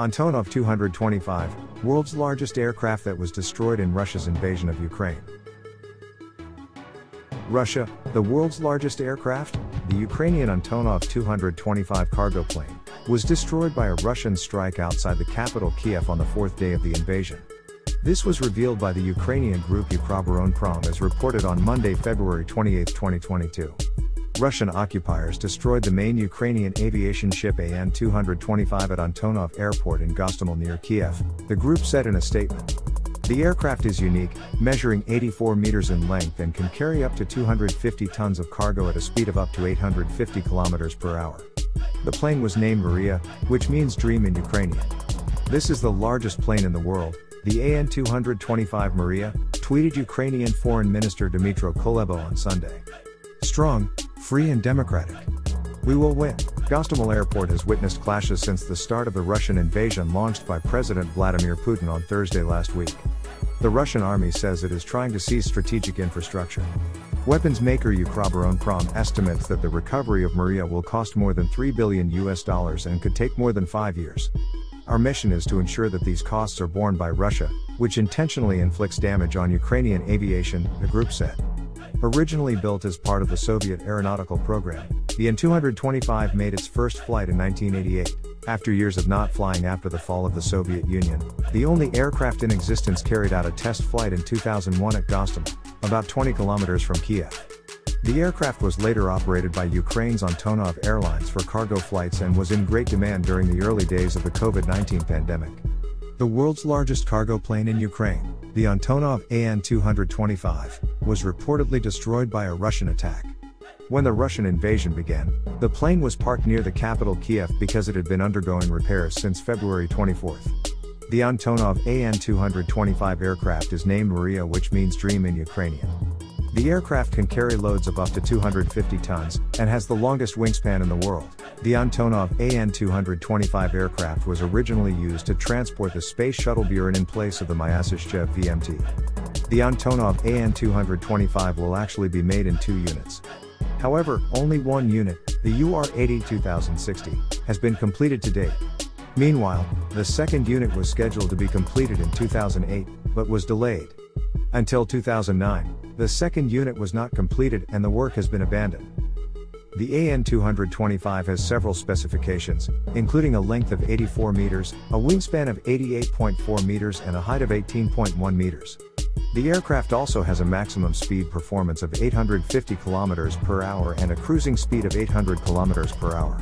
Antonov-225, world's largest aircraft that was destroyed in Russia's invasion of Ukraine. Russia, the world's largest aircraft, the Ukrainian Antonov-225 cargo plane, was destroyed by a Russian strike outside the capital Kyiv on the fourth day of the invasion. This was revealed by the Ukrainian group Ukroboronprom as reported on Monday, February 28, 2022. Russian occupiers destroyed the main Ukrainian aviation ship An-225 at Antonov Airport in Gostomel near Kyiv, the group said in a statement. The aircraft is unique, measuring 84 meters in length and can carry up to 250 tons of cargo at a speed of up to 850 kilometers per hour. The plane was named Mriya, which means dream in Ukrainian. This is the largest plane in the world, the An-225 Mriya, tweeted Ukrainian Foreign Minister Dmytro Kuleba on Sunday. Strong, free and democratic. We will win. Gostomel Airport has witnessed clashes since the start of the Russian invasion launched by President Vladimir Putin on Thursday last week. The Russian army says it is trying to seize strategic infrastructure. Weapons maker Ukroboronprom estimates that the recovery of Mriya will cost more than $3 billion and could take more than 5 years. Our mission is to ensure that these costs are borne by Russia, which intentionally inflicts damage on Ukrainian aviation, the group said. Originally built as part of the Soviet aeronautical program, the An-225 made its first flight in 1988, after years of not flying after the fall of the Soviet Union. The only aircraft in existence carried out a test flight in 2001 at Gostomel, about 20 kilometers from Kyiv. The aircraft was later operated by Ukraine's Antonov Airlines for cargo flights and was in great demand during the early days of the COVID-19 pandemic. The world's largest cargo plane in Ukraine, the Antonov An-225, was reportedly destroyed by a Russian attack. When the Russian invasion began, the plane was parked near the capital Kyiv because it had been undergoing repairs since February 24. The Antonov An-225 aircraft is named Mriya, which means dream in Ukrainian. The aircraft can carry loads of up to 250 tons, and has the longest wingspan in the world. The Antonov An-225 aircraft was originally used to transport the space shuttle Buran in place of the Myasishchev VMT. The Antonov An-225 will actually be made in 2 units. However, only one unit, the UR-82060, has been completed to date. Meanwhile, the second unit was scheduled to be completed in 2008, but was delayed. Until 2009. The second unit was not completed and the work has been abandoned. The An-225 has several specifications, including a length of 84 meters, a wingspan of 88.4 meters and a height of 18.1 meters. The aircraft also has a maximum speed performance of 850 kilometers per hour and a cruising speed of 800 kilometers per hour.